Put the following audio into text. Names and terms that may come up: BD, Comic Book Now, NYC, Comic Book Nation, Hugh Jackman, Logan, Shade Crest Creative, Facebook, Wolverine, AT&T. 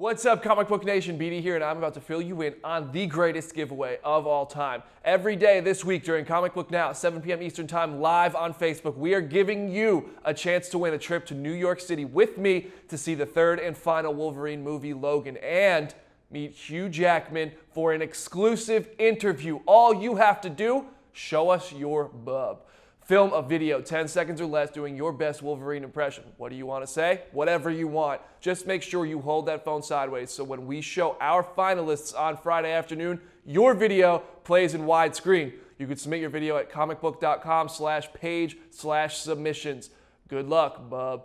What's up, Comic Book Nation? BD here, and I'm about to fill you in on the greatest giveaway of all time. Every day this week during Comic Book Now, 7 p.m. Eastern Time, live on Facebook, we are giving you a chance to win a trip to New York City with me to see the third and final Wolverine movie, Logan, and meet Hugh Jackman for an exclusive interview. All you have to do, show us your bub. Film a video, 10 seconds or less, doing your best Wolverine impression. What do you want to say? Whatever you want. Just make sure you hold that phone sideways so when we show our finalists on Friday afternoon, your video plays in widescreen. You can submit your video at comicbook.com/page/submissions. Good luck, bub.